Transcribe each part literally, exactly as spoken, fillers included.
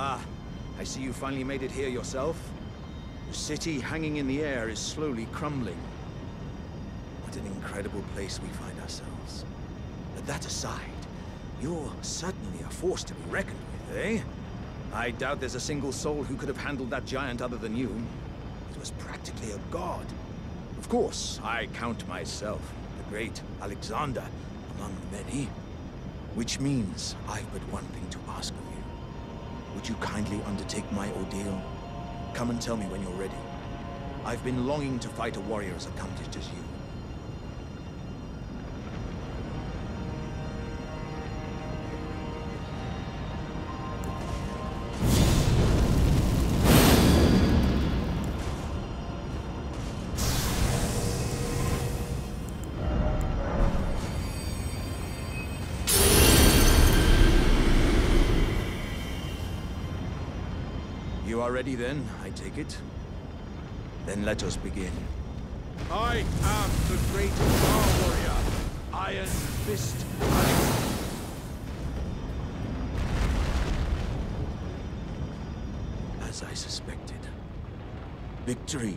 Ah, I see you finally made it here yourself. The city hanging in the air is slowly crumbling. What an incredible place we find ourselves. But that aside, you're certainly a force to be reckoned with, eh? I doubt there's a single soul who could have handled that giant other than you. It was practically a god. Of course, I count myself, the great Alexander, among many. Which means I've but one thing to ask of you. Would you kindly undertake my ordeal? Come and tell me when you're ready. I've been longing to fight a warrior as accomplished as you. You are ready then, I take it? Then let us begin. I am the great Star Warrior, Iron Fist Alexander. As I suspected, victory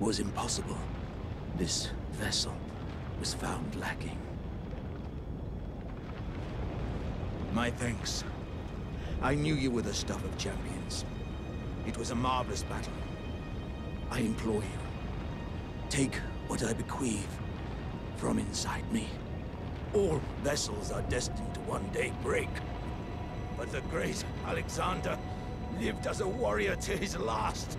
was impossible. This vessel was found lacking. My thanks. I knew you were the stuff of champions. It was a marvelous battle. I implore you, take what I bequeath from inside me. All vessels are destined to one day break. But the great Alexander lived as a warrior to his last.